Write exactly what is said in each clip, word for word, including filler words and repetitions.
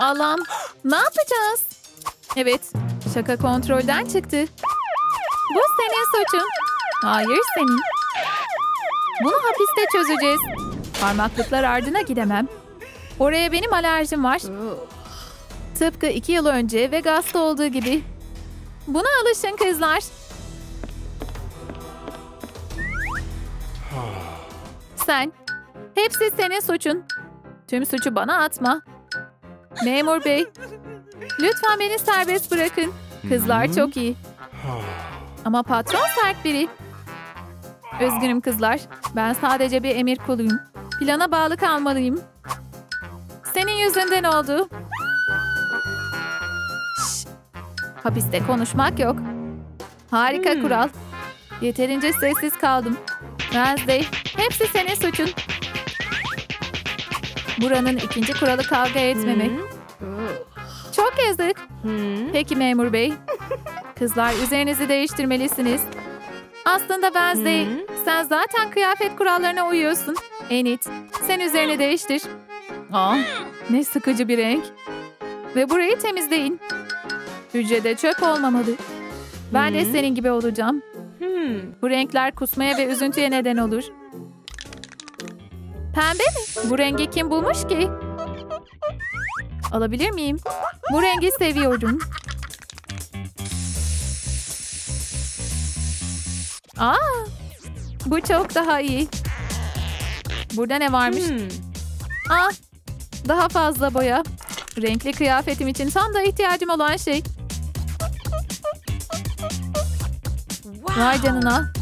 Allah'ım, ne yapacağız? Evet, şaka kontrolden çıktı. Bu senin suçun. Hayır senin. Bunu hapiste çözeceğiz. Parmaklıklar ardına gidemem. Oraya benim alerjim var. Tıpkı iki yıl önce Vegas'ta olduğu gibi. Buna alışın kızlar. Sen. Hepsi senin suçun. Tüm suçu bana atma. Memur bey. Lütfen beni serbest bırakın. Kızlar çok iyi. Ama patron sert biri. Üzgünüm kızlar. Ben sadece bir emir kuluyum. Plana bağlı kalmalıyım. Senin yüzünden oldu. Şşş. Hapiste konuşmak yok. Harika hmm. kural. Yeterince sessiz kaldım. Wednesday, hepsi senin suçun. Buranın ikinci kuralı kavga etmemek. Hmm. Çok yazık. Hmm. Peki memur bey. Kızlar üzerinizi değiştirmelisiniz. Aslında Wednesday, hmm. sen zaten kıyafet kurallarına uyuyorsun. Enid, sen üzerini değiştir. Aa, ne sıkıcı bir renk. Ve burayı temizleyin. Hücrede çöp olmamalı. Ben hmm. de senin gibi olacağım. Hmm. Bu renkler kusmaya ve üzüntüye neden olur. Pembe mi? Bu rengi kim bulmuş ki? Alabilir miyim? Bu rengi seviyorum. Aa, bu çok daha iyi. Burada ne varmış? Hmm. Aa, daha fazla boya. Renkli kıyafetim için tam da ihtiyacım olan şey. Wow. Vay canına.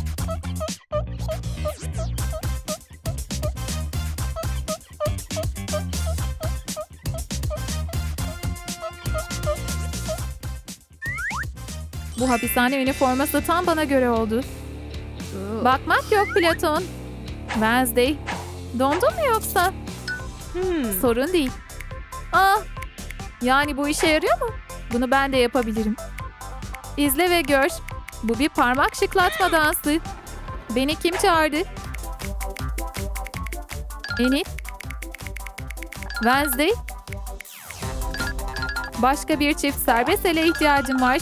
Bu hapishane üniforması tam bana göre oldu. Bakmak yok Platon. Wednesday. Dondun mu yoksa? Hmm. Sorun değil. Ah, yani bu işe yarıyor mu? Bunu ben de yapabilirim. İzle ve gör. Bu bir parmak şıklatma dansı. Beni kim çağırdı? Enid. Wednesday. Başka bir çift serbest ele ihtiyacım var.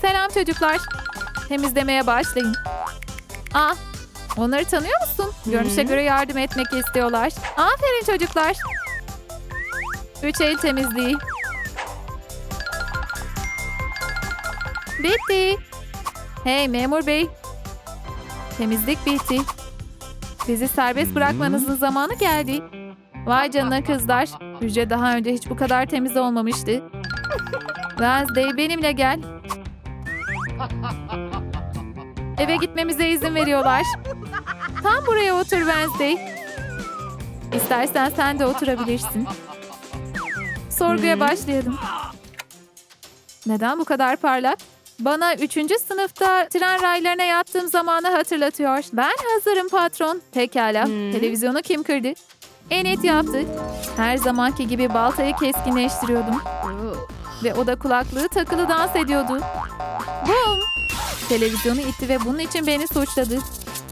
Selam çocuklar. Temizlemeye başlayın. Ah, onları tanıyor musun? Görünüşe göre yardım etmek istiyorlar. Aferin çocuklar. Üç el temizliği. Bitti. Hey memur bey. Temizlik bitti. Bizi serbest bırakmanızın zamanı geldi. Vay canına kızlar. Hücre daha önce hiç bu kadar temiz olmamıştı. Wednesday benimle gel. Eve gitmemize izin veriyorlar. Tam buraya otur Wednesday. İstersen sen de oturabilirsin. Sorguya başlayalım. Neden bu kadar parlak? Bana üçüncü sınıfta tren raylarına yattığım zamanı hatırlatıyor. Ben hazırım patron. Pekala. Hmm. Televizyonu kim kırdı? Enid yaptı. Her zamanki gibi baltayı keskinleştiriyordum. Ve o da kulaklığı takılı dans ediyordu. Bum! Televizyonu itti ve bunun için beni suçladı.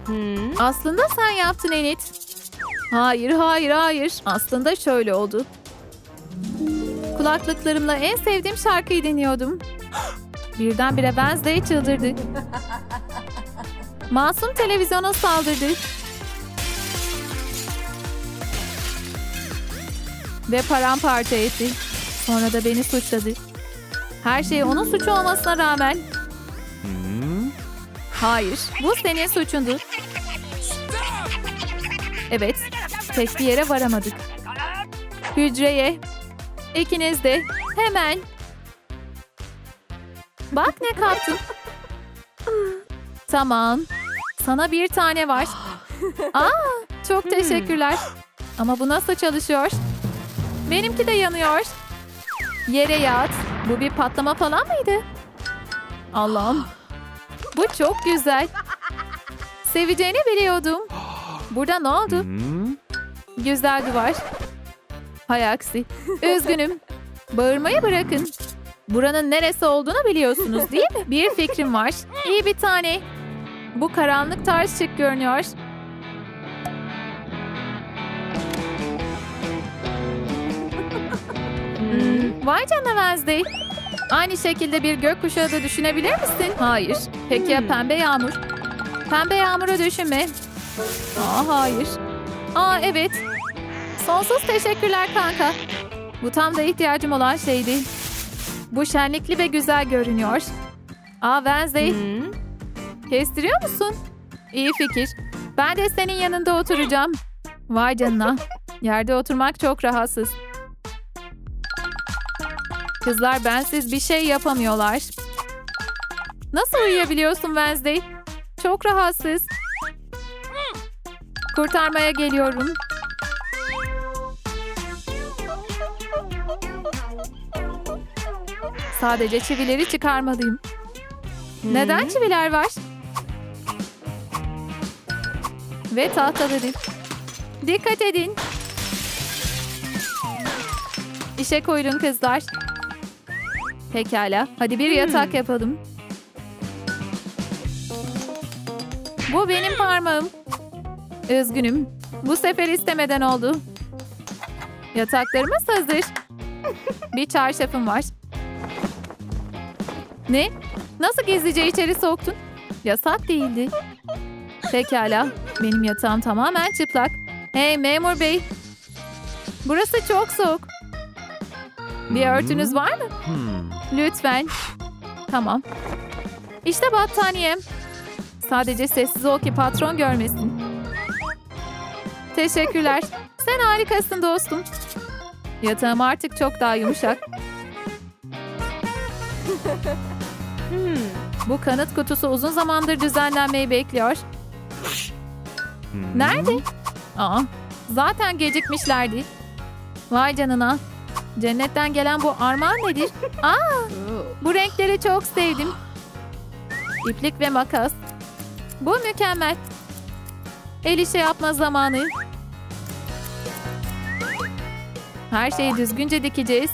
Hmm. Aslında sen yaptın Enid. Hayır, hayır, hayır. Aslında şöyle oldu. Kulaklıklarımla en sevdiğim şarkıyı dinliyordum. Birdenbire Wednesday çıldırdı. Masum televizyona saldırdı. Ve paramparça etti. Sonra da beni suçladı. Her şey onun suçu olmasına rağmen. Hayır, bu senin suçundu. Evet, tek bir yere varamadık. Hücreye. İkiniz de hemen. Bak ne kaptım. Tamam. Sana bir tane var. Aa, çok teşekkürler. Ama bu nasıl çalışıyor? Benimki de yanıyor. Yere yat. Bu bir patlama falan mıydı? Allah'ım. Bu çok güzel. Seveceğini biliyordum. Burada ne oldu? Güzel duvar. Hay aksi. Üzgünüm. Bağırmayı bırakın. Buranın neresi olduğunu biliyorsunuz değil mi? Bir fikrim var. İyi bir tane. Bu karanlık tarz şık görünüyor. Vay canına Wednesday. Aynı şekilde bir gökkuşağı da düşünebilir misin? Hayır. Peki ya pembe yağmur? Pembe yağmuru düşünme. Aa, hayır. Aa, evet. Sonsuz teşekkürler kanka. Bu tam da ihtiyacım olan şeydi. Bu şenlikli ve güzel görünüyor. Aa Wednesday. Hmm. Kestiriyor musun? İyi fikir. Ben de senin yanında oturacağım. Vay canına. Yerde oturmak çok rahatsız. Kızlar bensiz bir şey yapamıyorlar. Nasıl uyuyabiliyorsun Wednesday? Çok rahatsız. Kurtarmaya geliyorum. Sadece çivileri çıkarmalıyım. Hmm. Neden çiviler var? Ve tahtaları. Dikkat edin. İşe koyulun kızlar. Pekala. Hadi bir yatak hmm. yapalım. Bu benim parmağım. Üzgünüm. Bu sefer istemeden oldu. Yataklarımız hazır. Bir çarşafım var. Ne? Nasıl gizlice içeri soktun? Yasak değildi. Pekala. Benim yatağım tamamen çıplak. Hey memur bey. Burası çok soğuk. Bir örtünüz var mı? Lütfen. Tamam. İşte battaniyem. Sadece sessiz ol ki patron görmesin. Teşekkürler. Sen harikasın dostum. Yatağım artık çok daha yumuşak. Hmm. Bu kanıt kutusu uzun zamandır düzenlenmeyi bekliyor. Nerede? Aa, zaten gecikmişlerdi. Vay canına. Cennetten gelen bu armağan nedir? Aa, bu renkleri çok sevdim. İplik ve makas. Bu mükemmel. El işi yapma zamanı. Her şeyi düzgünce dikeceğiz.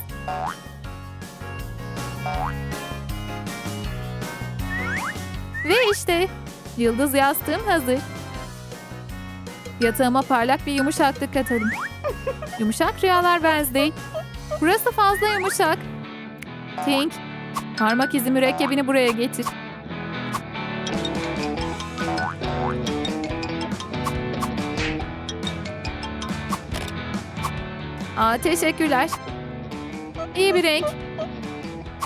Ve işte yıldız yastığım hazır. Yatağıma parlak bir yumuşaklık katalım. Yumuşak rüyalar Wednesday. Burası fazla yumuşak. Tink, parmak izi mürekkebini buraya getir. Aa, teşekkürler. İyi bir renk.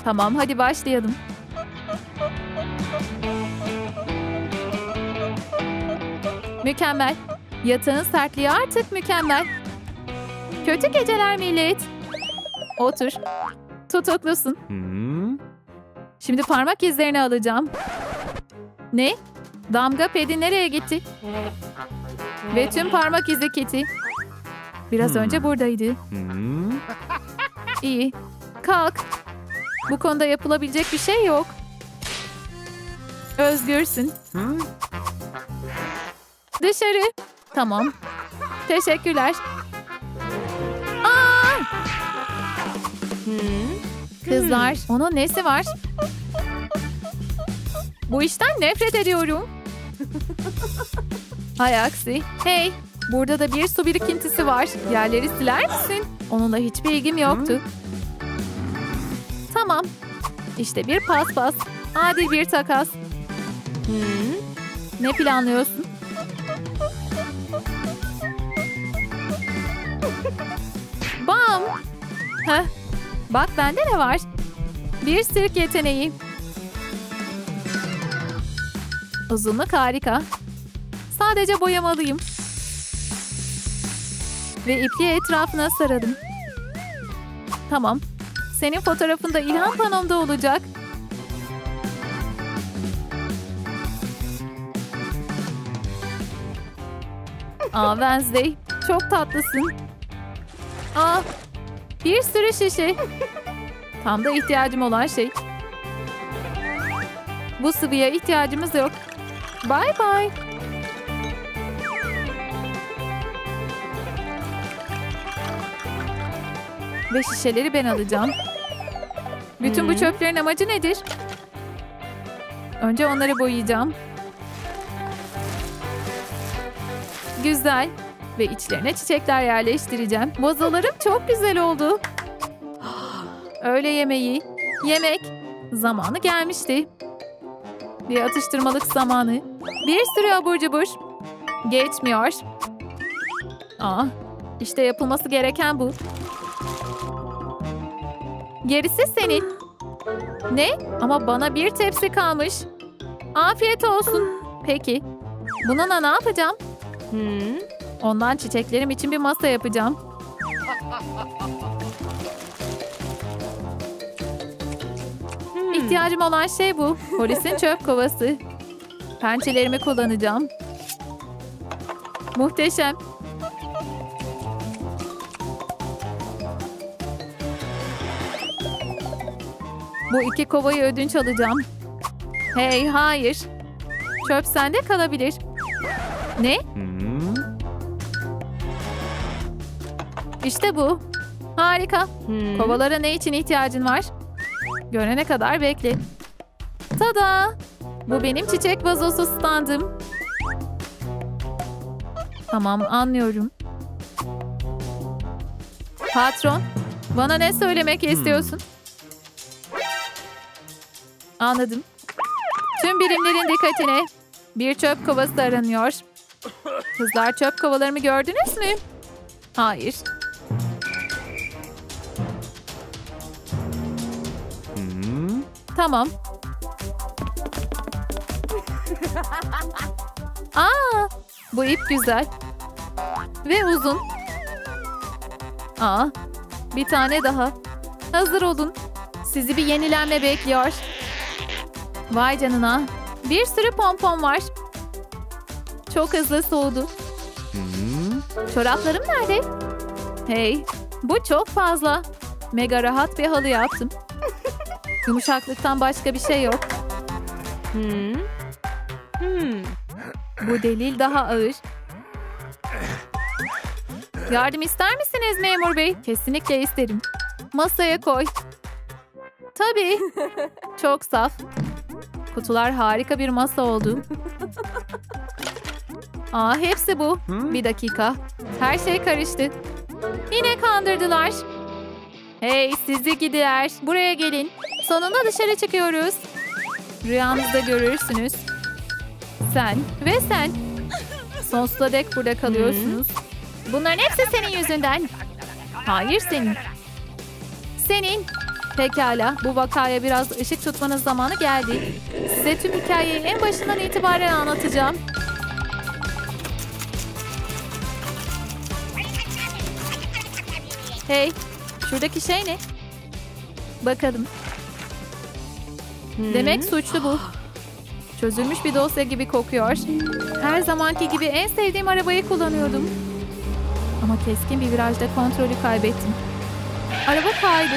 Tamam, hadi başlayalım. Mükemmel. Yatağın sertliği artık mükemmel. Kötü geceler millet. Otur. Tutuklusun. Hmm. Şimdi parmak izlerini alacağım. Ne? Damga pedi nereye gitti? Ve tüm parmak izi kiti. Biraz hmm. önce buradaydı. Hmm. İyi. Kalk. Bu konuda yapılabilecek bir şey yok. Özgürsün. Hmm. Dışarı. Tamam. Teşekkürler. Aa! Hmm. Kızlar, onun nesi var? Bu işten nefret ediyorum. Hay aksi. Hey, burada da bir su birikintisi var. Yerleri siler misin? Onunla hiçbir ilgim yoktu. Tamam. İşte bir paspas. Adil bir takas. Hmm. Ne planlıyorsun? Bam! Heh. Bak bende ne var? Bir sirk yeteneği. Uzunluk harika. Sadece boyamalıyım. Ve ipliği etrafına saralım. Tamam. Senin fotoğrafın da ilham panomda olacak. Aa Wednesday, çok tatlısın. Aa, bir sürü şişe. Tam da ihtiyacım olan şey. Bu sıvıya ihtiyacımız yok. Bye bye. Ve şişeleri ben alacağım. Bütün hmm. bu çöplerin amacı nedir? Önce onları boyayacağım. Güzel. Ve içlerine çiçekler yerleştireceğim. Vazolarım çok güzel oldu. öğle yemeği, yemek zamanı gelmişti. Bir atıştırmalık zamanı. Bir sürü abur cubur. Geçmiyor. Aa, işte yapılması gereken bu. Gerisi senin. Ne? Ama bana bir tepsi kalmış. Afiyet olsun. Peki. Bununla ne yapacağım? Hmm. Ondan çiçeklerim için bir masa yapacağım. Hmm. İhtiyacım olan şey bu. Polisin çöp kovası. Pençelerimi kullanacağım. Muhteşem. Bu iki kovayı ödünç alacağım. Hey, hayır. Çöp sende kalabilir. Ne? Hmm. İşte bu. Harika. Hmm. Kovalara ne için ihtiyacın var? Görene kadar bekle. Tada! Bu benim çiçek vazosu standım. Tamam, anlıyorum. Patron, bana ne söylemek istiyorsun? Hmm. Anladım. Tüm birimlerin dikkatine. Bir çöp kovası aranıyor. Kızlar, çöp kovalarımı gördünüz mü? Hayır. Hmm. Tamam. Aa, bu ip güzel. Ve uzun. Aa, bir tane daha. Hazır olun. Sizi bir yenilenme bekliyor. Vay canına. Bir sürü pompon var. Çok hızlı soğudu. Hmm. Çoraplarım nerede? Hey, bu çok fazla. Mega rahat bir halı yaptım. Yumuşaklıktan başka bir şey yok. Hmm. Hmm. Bu delil daha ağır. Yardım ister misiniz memur bey? Kesinlikle isterim. Masaya koy. Tabii. Çok saf. Kutular harika bir masa oldu. Aa, hepsi bu. Bir dakika. Her şey karıştı. Yine kandırdılar. Hey, sizi gidiler. Buraya gelin. Sonunda dışarı çıkıyoruz. Rüyanızda görürsünüz. Sen ve sen. Sonsuza dek burada kalıyorsunuz. Bunların hepsi senin yüzünden. Hayır, senin. Senin. Pekala, bu vakaya biraz ışık tutmanın zamanı geldi. Size tüm hikayeyi en başından itibaren anlatacağım. Hey, şuradaki şey ne? Bakalım. Hmm. Demek suçlu bu. Çözülmüş bir dosya gibi kokuyor. Her zamanki gibi en sevdiğim arabayı kullanıyordum. Ama keskin bir virajda kontrolü kaybettim. Araba kaydı.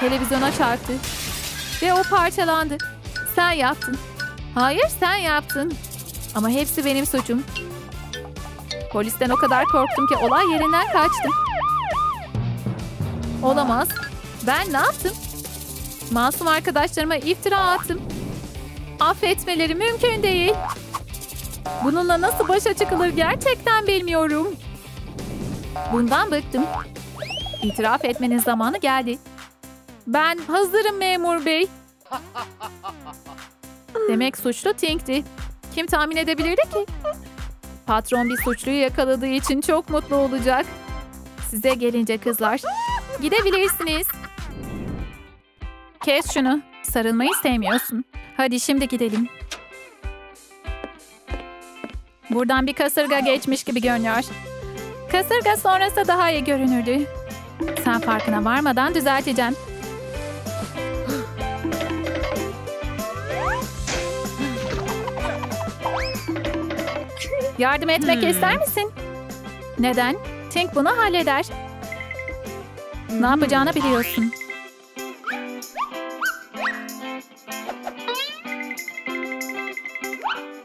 Televizyona çarptı. Ve o parçalandı. Sen yaptın. Hayır, sen yaptın. Ama hepsi benim suçum. Polisten o kadar korktum ki olay yerinden kaçtım. Olamaz. Ben ne yaptım? Masum arkadaşlarıma iftira attım. Affetmeleri mümkün değil. Bununla nasıl başa çıkılır gerçekten bilmiyorum. Bundan bıktım. İtiraf etmenin zamanı geldi. Ben hazırım memur bey. Demek suçlu Tink'ti. Kim tahmin edebilirdi ki? Patron bir suçluyu yakaladığı için çok mutlu olacak. Size gelince kızlar, gidebilirsiniz. Kes şunu. Sarılmayı sevmiyorsun. Hadi şimdi gidelim. Buradan bir kasırga geçmiş gibi görünüyor. Kasırga sonrası daha iyi görünürdü. Sen farkına varmadan düzelteceğim. Yardım etmek hmm. ister misin? Neden? Tink bunu halleder. Hmm. Ne yapacağını biliyorsun.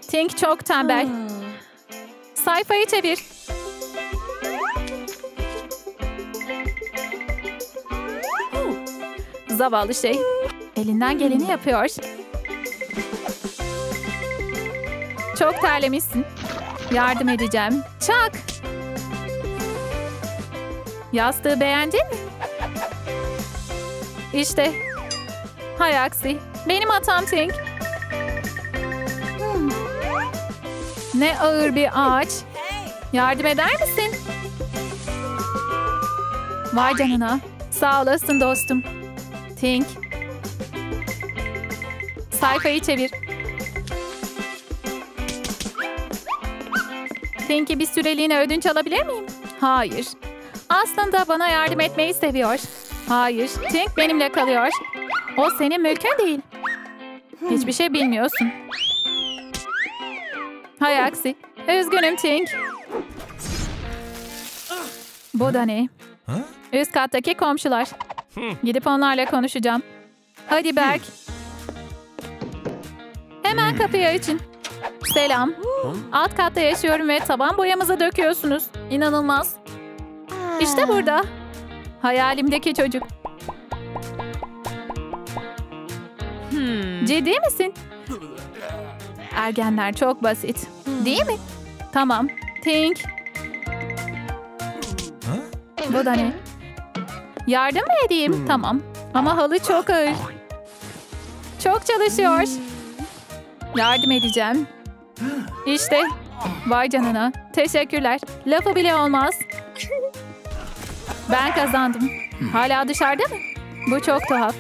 Tink çok tembel. Hmm. Sayfayı çevir. Zavallı şey. Elinden geleni yapıyor. Çok terlemişsin. Yardım edeceğim. Çak! Yastığı beğendin mi? İşte. Hay aksi. Benim hatam Tink. Hmm. Ne ağır bir ağaç. Yardım eder misin? Vay canına. Sağ olasın dostum. Tink. Sayfayı çevir. Tink'i bir süreliğine ödünç alabilir miyim? Hayır. Aslında bana yardım etmeyi seviyor. Hayır. Tink benimle kalıyor. O senin mülkün değil. Hiçbir şey bilmiyorsun. Hay aksi. Üzgünüm Tink. Bu da ne? Üst kattaki komşular. Gidip onlarla konuşacağım. Hadi Berk. Hemen kapıyı açın. Selam. Alt katta yaşıyorum ve taban boyamızı döküyorsunuz. İnanılmaz. İşte burada. Hayalimdeki çocuk. Hmm. Ciddi misin? Ergenler çok basit. Değil mi? Tamam. Tink. Bu da ne? Yardım mı edeyim? Hmm. Tamam. Ama halı çok ağır. Çok çalışıyor. Yardım edeceğim. İşte. Vay canına. Teşekkürler. Lafı bile olmaz. Ben kazandım. Hala dışarıda mı? Bu çok tuhaf.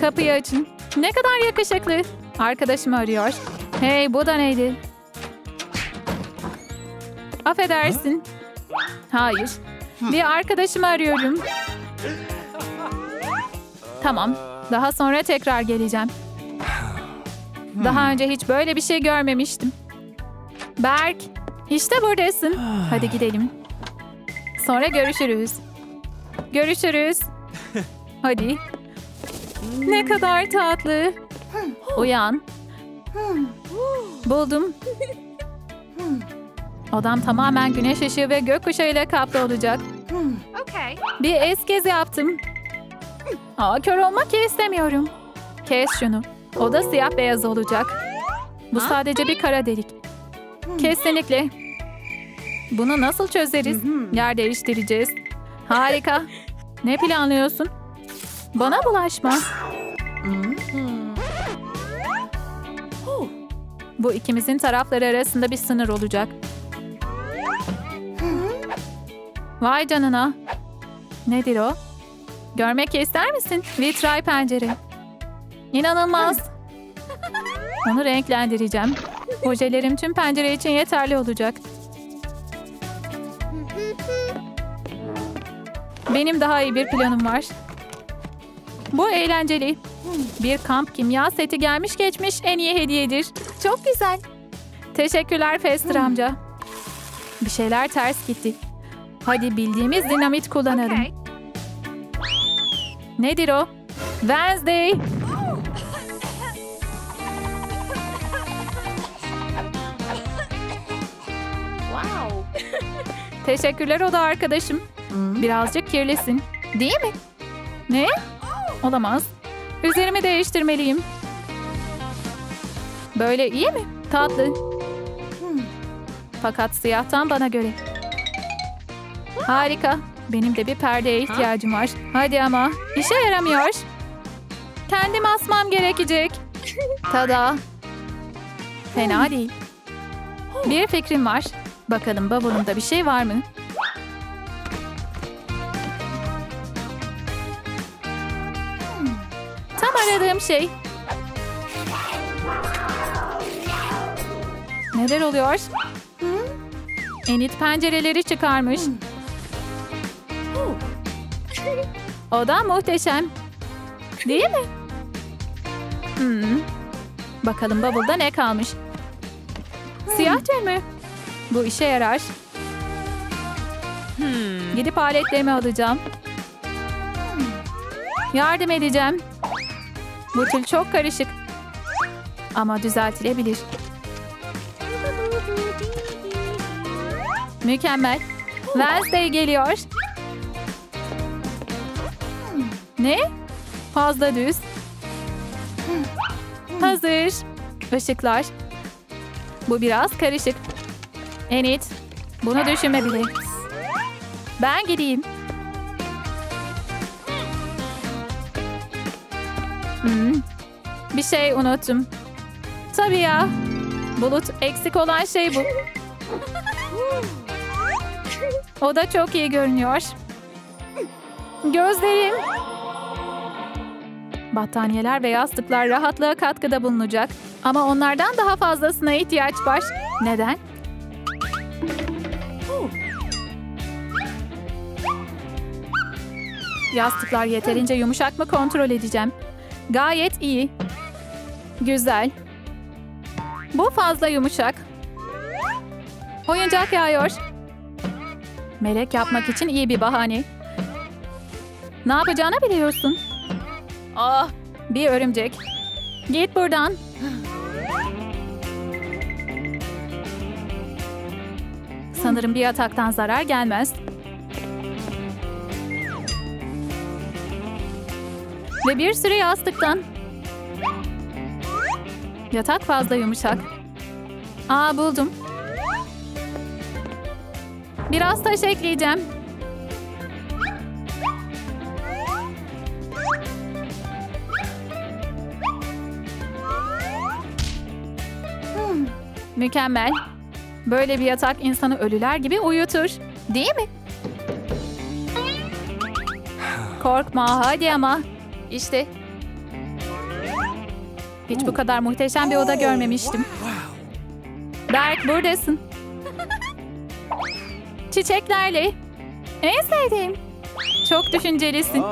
Kapıyı açın. Ne kadar yakışıklı. Arkadaşım arıyor. Hey, bu da neydi? Affedersin. Hayır. Bir arkadaşımı arıyorum. Tamam. Daha sonra tekrar geleceğim. Daha önce hiç böyle bir şey görmemiştim. Berk, işte buradasın. Hadi gidelim. Sonra görüşürüz. Görüşürüz. Hadi. Ne kadar tatlı. Uyan. Buldum. Odam tamamen güneş ışığı ve gökkuşağıyla kaplı olacak. Okay. Bir eskez yaptım. Aa, kör olmak istemiyorum. Kes şunu. Oda siyah beyaz olacak. Bu sadece bir kara delik. Kesinlikle. Bunu nasıl çözeriz? Yer değiştireceğiz. Harika. Ne planlıyorsun? Bana bulaşma. Bu ikimizin tarafları arasında bir sınır olacak. Vay canına. Nedir o? Görmek ister misin? Vitray pencere. İnanılmaz. Onu renklendireceğim. Projelerim tüm pencere için yeterli olacak. Benim daha iyi bir planım var. Bu eğlenceli. Bir kamp kimya seti gelmiş geçmiş en iyi hediyedir. Çok güzel. Teşekkürler Fester amca. Bir şeyler ters gitti. Hadi bildiğimiz dinamit kullanalım. Okay. Nedir o? Wednesday. Wow. Teşekkürler o da arkadaşım. Birazcık kirlisin. Değil mi? Ne? Olamaz. Üzerimi değiştirmeliyim. Böyle iyi mi? Tatlı. Fakat siyahtan bana göre. Harika. Benim de bir perdeye ihtiyacım var. Hadi ama. İşe yaramıyor. Kendim asmam gerekecek. Tada. Fena değil. Bir fikrim var. Bakalım bavulumda bir şey var mı? Tam aradığım şey. Neler oluyor? Enid pencereleri çıkarmış. O da muhteşem. Değil mi? Hmm. Bakalım bavulda ne kalmış? Siyah cam mı? Bu işe yarar. Hmm. Gidip aletlerimi alacağım. Yardım edeceğim. Bu tül çok karışık. Ama düzeltilebilir. Mükemmel. Wednesday geliyor. Ne? Fazla düz. Hazır. Işıklar. Bu biraz karışık. Enid, bunu düşünme bile. Ben gideyim. Hmm. Bir şey unuttum. Tabii ya. Bulut, eksik olan şey bu. O da çok iyi görünüyor. Gözlerim. Battaniyeler ve yastıklar rahatlığa katkıda bulunacak. Ama onlardan daha fazlasına ihtiyaç var. Neden? Yastıklar yeterince yumuşak mı kontrol edeceğim. Gayet iyi. Güzel. Bu fazla yumuşak. Oyuncak yağıyor. Melek yapmak için iyi bir bahane. Ne yapacağını biliyorsun. Ah, bir örümcek. Git buradan. Sanırım bir ataktan zarar gelmez. Ve bir sürü yastıktan. Yatak fazla yumuşak. Aa, buldum. Biraz taş ekleyeceğim. Hmm, mükemmel. Böyle bir yatak insanı ölüler gibi uyutur. Değil mi? Korkma hadi ama. İşte. Hiç bu kadar muhteşem bir oda görmemiştim. Berk, buradasın. Çiçeklerle. En sevdiğim. Çok düşüncelisin.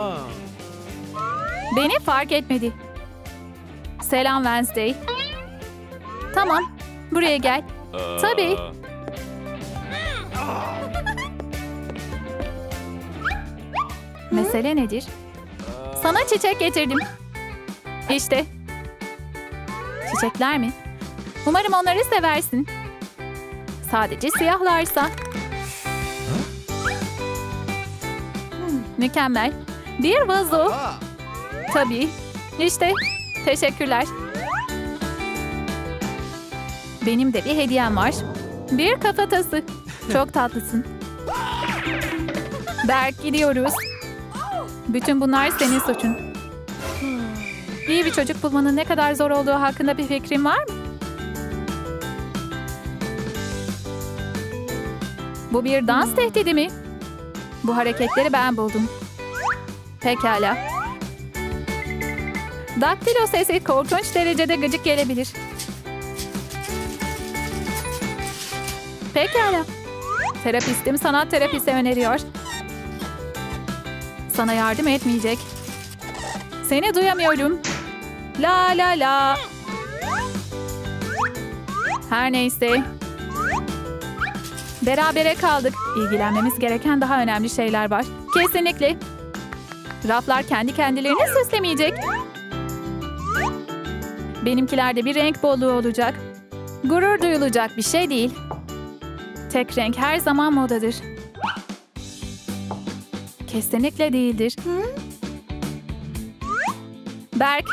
Beni fark etmedi. Selam Wednesday. Tamam, buraya gel. Tabii. Mesele nedir? Sana çiçek getirdim. İşte. Çiçekler mi? Umarım onları seversin. Sadece siyahlarsa. Hmm, mükemmel. Bir vazo. Tabii. İşte. Teşekkürler. Benim de bir hediyem var. Bir kafatası. Çok tatlısın. Berk, gidiyoruz. Bütün bunlar senin suçun. İyi bir çocuk bulmanın ne kadar zor olduğu hakkında bir fikrin var mı? Bu bir dans tehdidi mi? Bu hareketleri ben buldum. Pekala. Daktilo sesi korkunç derecede gıcık gelebilir. Pekala. Terapistim sanat terapisi öneriyor. Sana yardım etmeyecek. Seni duyamıyorum. La la la. Her neyse. Berabere kaldık. İlgilenmemiz gereken daha önemli şeyler var. Kesinlikle. Raflar kendi kendilerini süslemeyecek. Benimkilerde bir renk bolluğu olacak. Gurur duyulacak bir şey değil. Tek renk her zaman modadır. Kesinlikle değildir. Berk,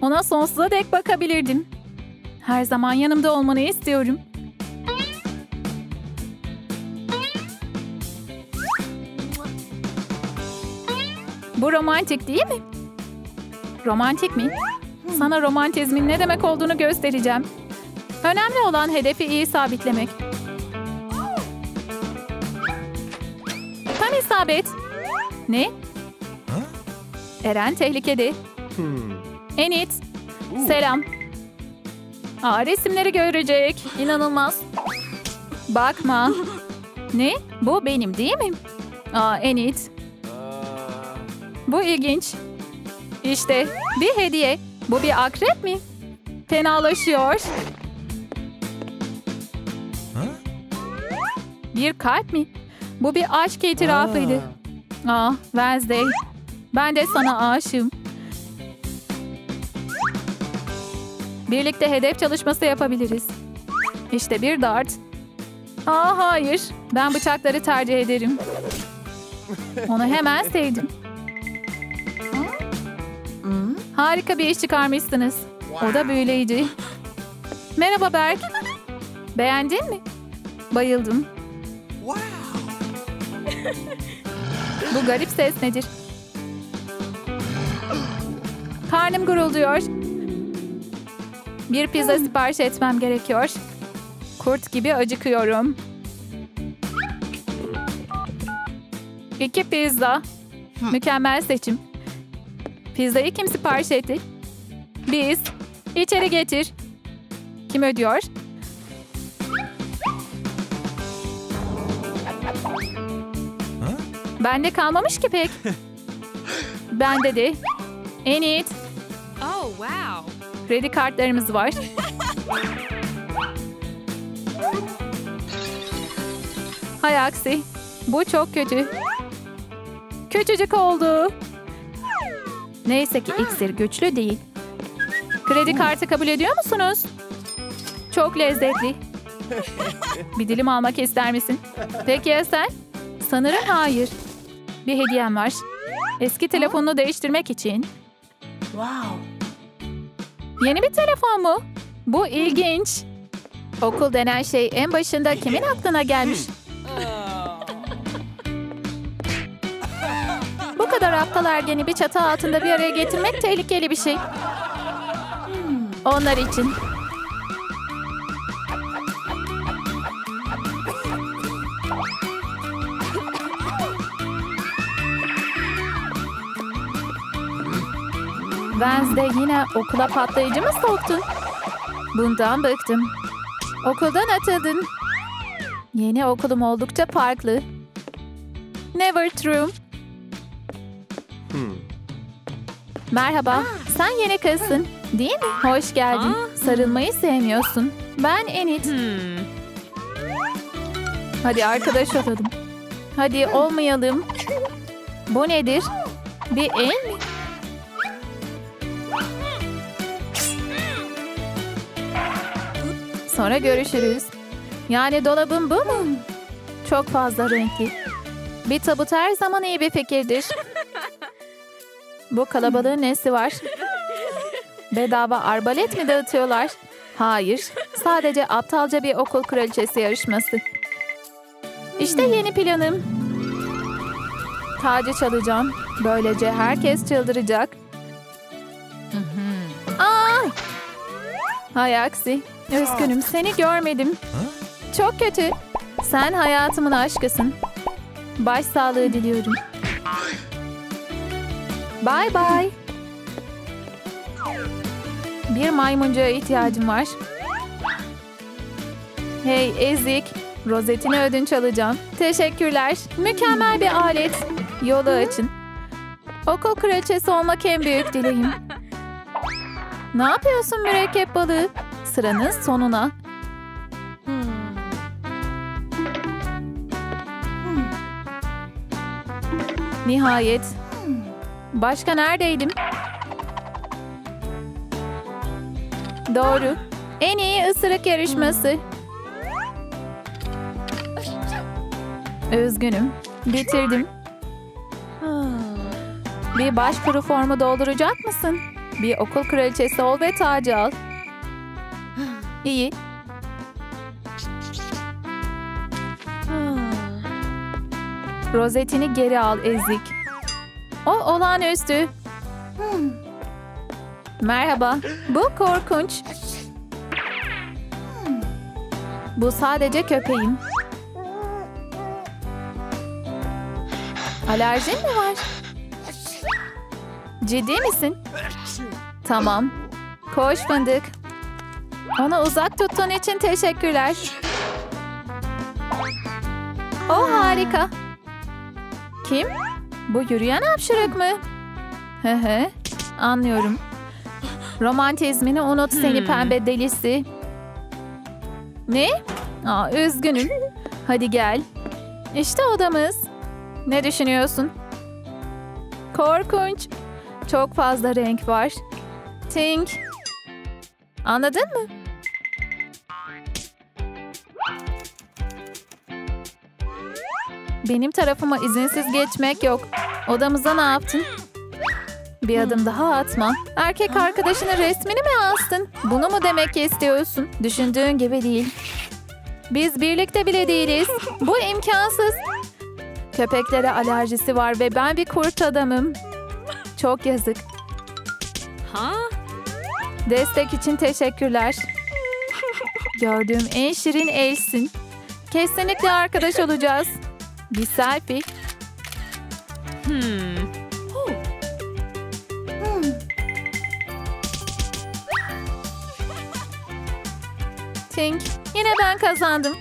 ona sonsuza dek bakabilirdim. Her zaman yanımda olmanı istiyorum. Bu romantik değil mi? Romantik mi? Sana romantizmin ne demek olduğunu göstereceğim. Önemli olan hedefi iyi sabitlemek. Tam isabet. Ne? Ha? Eren tehlikede. Hmm. Enid. Selam. Aa, resimleri görecek. İnanılmaz. Bakma. Ne? Bu benim değil mi? Aa, Enid. Bu ilginç. İşte bir hediye. Bu bir akrep mi? Fenalaşıyor. Ha? Bir kalp mi? Bu bir aşk itirafıydı. Aa. Ah, Wednesday. Ben de sana aşığım. Birlikte hedef çalışması yapabiliriz. İşte bir dart. Aa, hayır. Ben bıçakları tercih ederim. Onu hemen sevdim. Harika bir iş çıkarmışsınız. O da büyüleyici. Merhaba Berk. Beğendin mi? Bayıldım. Bu garip ses nedir? Karnım gurulduyor. Bir pizza sipariş etmem gerekiyor. Kurt gibi acıkıyorum. İki pizza. Mükemmel seçim. Pizzayı kim sipariş etti? Biz. İçeri getir. Kim ödüyor? Bende kalmamış ki pek. Bende de. Enid. Oh wow. Kredi kartlarımız var. Hay aksi. Bu çok kötü. Küçücük oldu. Neyse ki iksir güçlü değil. Kredi kartı kabul ediyor musunuz? Çok lezzetli. Bir dilim almak ister misin? Peki ya sen? Sanırım hayır. Bir hediyem var. Eski telefonunu değiştirmek için. Wow. Yeni bir telefon mu? Bu ilginç. Okul denen şey en başında kimin aklına gelmiş? Bu kadar aptal ergeni bir çatı altında bir araya getirmek tehlikeli bir şey. Onlar için. Wednesday yine okula patlayıcı mı soktun? Bundan bıktım. Okuldan atıldın. Yeni okulum oldukça farklı. Never true. Hmm. Merhaba. Sen yeni kızsın, değil mi? Hoş geldin. Sarılmayı sevmiyorsun. Ben Enid. Hmm. Hadi arkadaş olalım. Hadi olmayalım. Bu nedir? Bir el mi? Sonra görüşürüz. Yani dolabım bu mu? Çok fazla renkli. Bir tabut her zaman iyi bir fikirdir. Bu kalabalığın nesi var? Bedava arbalet mi dağıtıyorlar? Hayır. Sadece aptalca bir okul kraliçesi yarışması. İşte yeni planım. Tacı çalacağım. Böylece herkes çıldıracak. Aa! Hay aksi. Üzgünüm, seni görmedim. Çok kötü. Sen hayatımın aşkısın. Başsağlığı diliyorum. Bye bye. Bir maymuncuya ihtiyacım var. Hey ezik. Rozetini ödünç alacağım. Teşekkürler. Mükemmel bir alet. Yolu açın. Okul kraliçesi olmak en büyük dileğim. Ne yapıyorsun mürekkep balığı? Sıranın sonuna. Hmm. Hmm. Nihayet. Hmm. Başka neredeydim? Doğru. En iyi ısırık yarışması. Hmm. Üzgünüm. Bitirdim. Hmm. Bir başvuru formu dolduracak mısın? Bir okul kraliçesi ol ve tacı al. İyi. Rozetini geri al ezik. O olağanüstü. Merhaba. Bu korkunç. Bu sadece köpeğim. Alerjin mi var? Ciddi misin? Tamam. Koş fındık. Onu uzak tuttuğun için teşekkürler. O harika. Kim? Bu yürüyen hapşırık mı? Hı hı. Anlıyorum. Romantizmini unut seni pembe delisi. Ne? Aa, üzgünüm. Hadi gel. İşte odamız. Ne düşünüyorsun? Korkunç. Çok fazla renk var. Tink. Anladın mı? Benim tarafıma izinsiz geçmek yok. Odamıza ne yaptın? Bir adım daha atma. Erkek arkadaşının resmini mi astın? Bunu mu demek istiyorsun? Düşündüğün gibi değil. Biz birlikte bile değiliz. Bu imkansız. Köpeklere alerjisi var ve ben bir kurt adamım. Çok yazık. Aha. Destek için teşekkürler. Gördüğüm en şirin elsin. Kesinlikle arkadaş olacağız. Bir selfie. Hmm. Hmm. Tink, yine ben kazandım.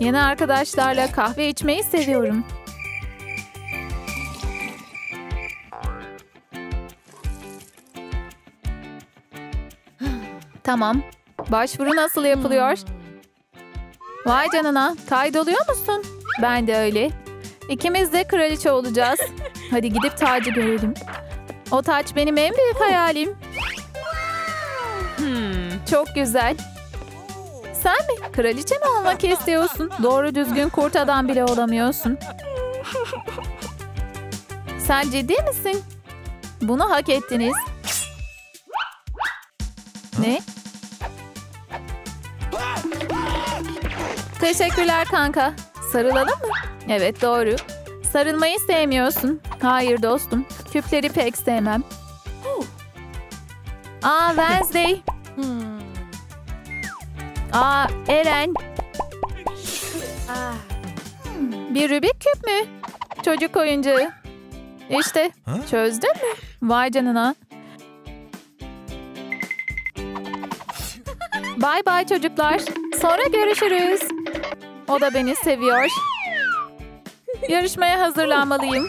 Yeni arkadaşlarla kahve içmeyi seviyorum. Tamam. Başvuru nasıl yapılıyor? Vay canına. Kaydoluyor musun? Ben de öyle. İkimiz de kraliçe olacağız. Hadi gidip tacı görelim. O taç benim en büyük hayalim. Hmm, çok güzel. Sen mi? Kraliçe mi olmak istiyorsun? Doğru düzgün kurt adam bile olamıyorsun. Sen ciddi misin? Bunu hak ettiniz. Ne? Teşekkürler kanka. Sarılalım mı? Evet doğru. Sarılmayı sevmiyorsun. Hayır dostum. Küpleri pek sevmem. Aa Wednesday. Aa Eren. Bir Rubik küp mü? Çocuk oyuncağı. İşte çözdün mü? Vay canına. Bay bay çocuklar. Sonra görüşürüz. O da beni seviyor. Yarışmaya hazırlanmalıyım.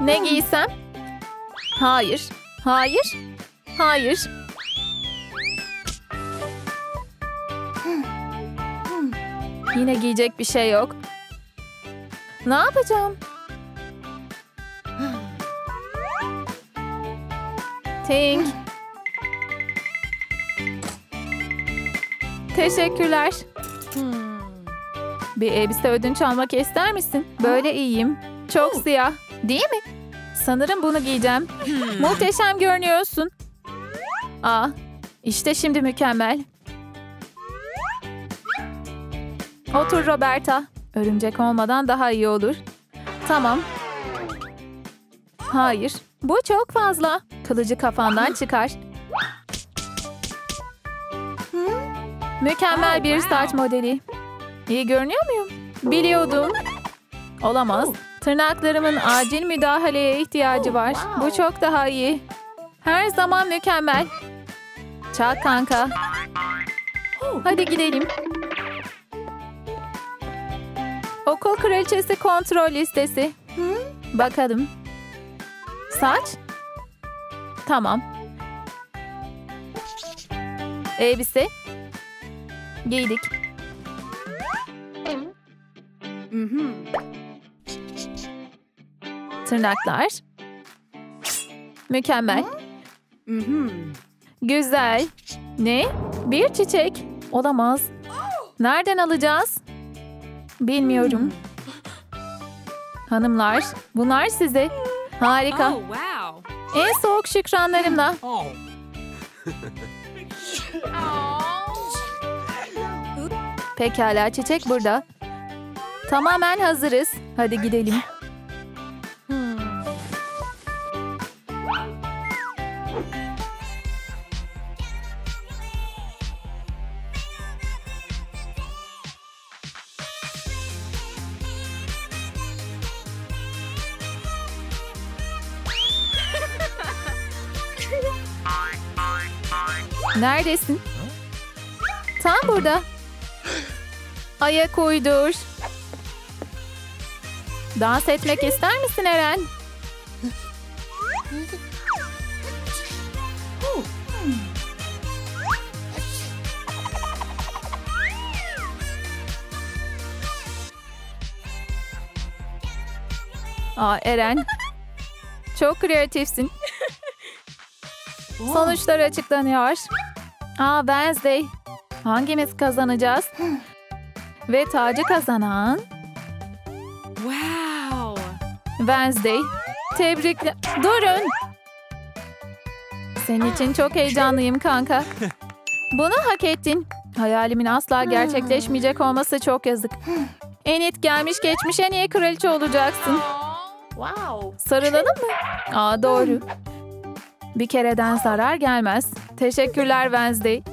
Ne giysem? Hayır. Hayır. Hayır. Yine giyecek bir şey yok. Ne yapacağım? Tink. Teşekkürler. Bir elbise ödünç almak ister misin? Böyle iyiyim. Çok siyah. Değil mi? Sanırım bunu giyeceğim. Muhteşem görünüyorsun. Aa, işte şimdi mükemmel. Otur Roberta. Örümcek olmadan daha iyi olur. Tamam. Hayır. Bu çok fazla. Kılıcı kafandan çıkar. Mükemmel bir saç modeli. İyi görünüyor muyum? Biliyordum. Olamaz. Tırnaklarımın acil müdahaleye ihtiyacı var. Bu çok daha iyi. Her zaman mükemmel. Çal kanka. Hadi gidelim. Okul kraliçesi kontrol listesi. Bakalım. Saç? Tamam. Elbise? Giydik. Tırnaklar. Mükemmel. Güzel. Ne? Bir çiçek. Olamaz. Nereden alacağız? Bilmiyorum. Hanımlar, bunlar size. Harika. En soğuk şükranlarımla. Pekala, çiçek burada. Tamamen hazırız. Hadi gidelim. Neredesin? Tam burada. Ayak uydur. Dans etmek ister misin Eren? Aa Eren. Çok kreatifsin. Sonuçlar açıklanıyor. Aa Wednesday. Hangimiz kazanacağız? Ve tacı kazanan... Wow. Wednesday. Tebrikler. Durun. Senin için çok heyecanlıyım kanka. Bunu hak ettin. Hayalimin asla gerçekleşmeyecek olması çok yazık. Enid gelmiş geçmiş en iyi kraliçe olacaksın. Wow. Sarılalım mı? Aa, doğru. Bir kereden zarar gelmez. Teşekkürler Wednesday.